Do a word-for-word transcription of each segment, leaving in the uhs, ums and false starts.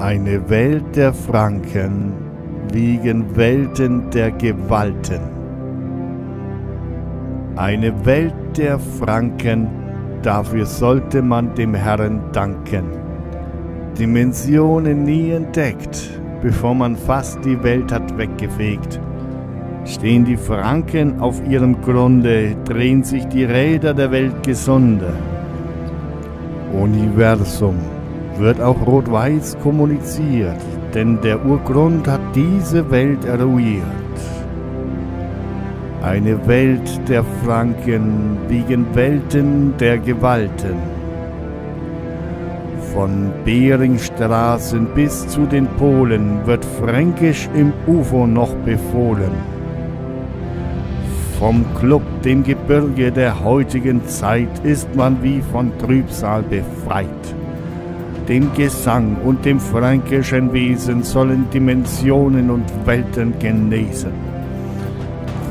eine Welt der Franken wiegen Welten der Gewalten. Eine Welt der Franken, dafür sollte man dem Herrn danken. Dimensionen nie entdeckt, bevor man fast die Welt hat weggefegt. Stehen die Franken auf ihrem Grunde, drehen sich die Räder der Welt gesunde. Universum wird auch rot-weiß kommuniziert, denn der Urgrund hat diese Welt eruiert. Eine Welt der Franken wiegen Welten der Gewalten. Von Beringstraßen bis zu den Polen wird Fränkisch im U F O noch befohlen. Vom Club, dem Gebirge der heutigen Zeit, ist man wie von Trübsal befreit. Dem Gesang und dem fränkischen Wesen sollen Dimensionen und Welten genesen.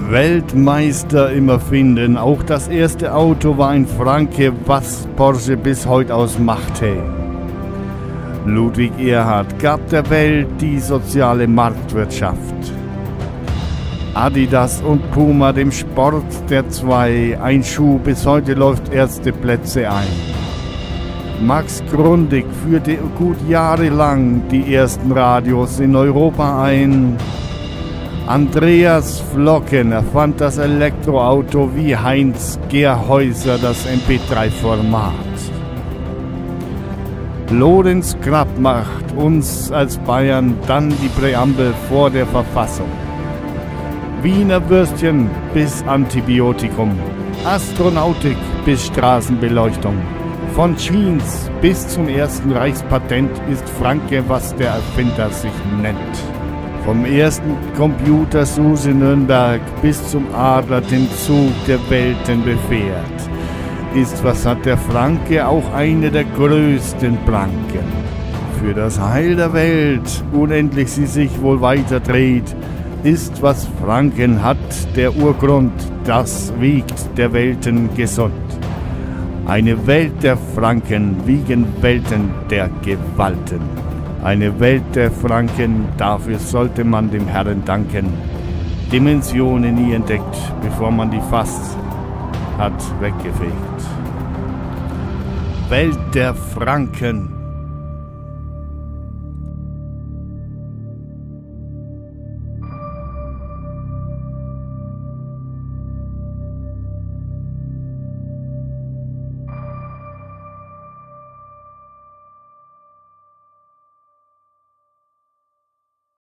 Weltmeister immer finden, auch das erste Auto war ein Franke, was Porsche bis heute ausmachte. Ludwig Erhard gab der Welt die soziale Marktwirtschaft. Adidas und Puma dem Sport der Zwei, ein Schuh bis heute läuft erste Plätze ein. Max Grundig führte gut jahrelang die ersten Radios in Europa ein. Andreas Flocken erfand das Elektroauto wie Heinz Gerhäuser das M P drei Format. Lorenz Krapp macht uns als Bayern dann die Präambel vor der Verfassung. Wiener Würstchen bis Antibiotikum, Astronautik bis Straßenbeleuchtung. Von Jeans bis zum ersten Reichspatent ist Franke, was der Erfinder sich nennt. Vom ersten Computer Suse Nürnberg bis zum Adler den Zug der Welten befährt, ist, was hat der Franke, auch eine der größten Planken. Für das Heil der Welt, unendlich sie sich wohl weiter dreht, ist, was Franken hat, der Urgrund, das wiegt der Welten gesund. Eine Welt der Franken wiegen Welten der Gewalten. Eine Welt der Franken, dafür sollte man dem Herrn danken. Dimensionen nie entdeckt, bevor man die fast hat weggefegt. Welt der Franken.